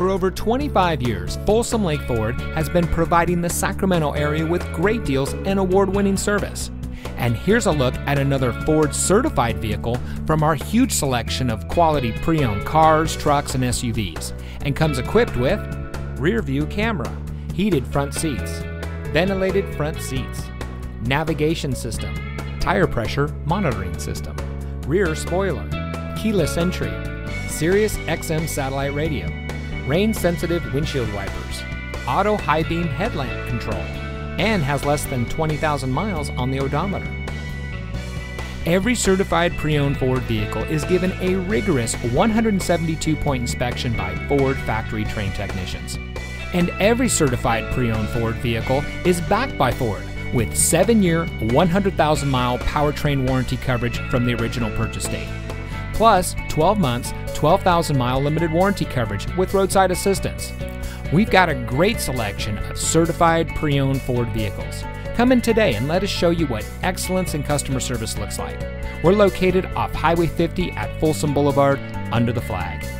For over 25 years, Folsom Lake Ford has been providing the Sacramento area with great deals and award-winning service. And here's a look at another Ford-certified vehicle from our huge selection of quality pre-owned cars, trucks, and SUVs, and comes equipped with rear-view camera, heated front seats, ventilated front seats, navigation system, tire pressure monitoring system, rear spoiler, keyless entry, Sirius XM satellite radio, rain-sensitive windshield wipers, auto high-beam headlamp control, and has less than 20,000 miles on the odometer. Every certified pre-owned Ford vehicle is given a rigorous 172-point inspection by Ford factory-trained technicians. And every certified pre-owned Ford vehicle is backed by Ford with 7-year, 100,000-mile powertrain warranty coverage from the original purchase date, plus 12 months, 12,000-mile limited warranty coverage with roadside assistance. We've got a great selection of certified pre-owned Ford vehicles. Come in today and let us show you what excellence in customer service looks like. We're located off Highway 50 at Folsom Boulevard under the flag.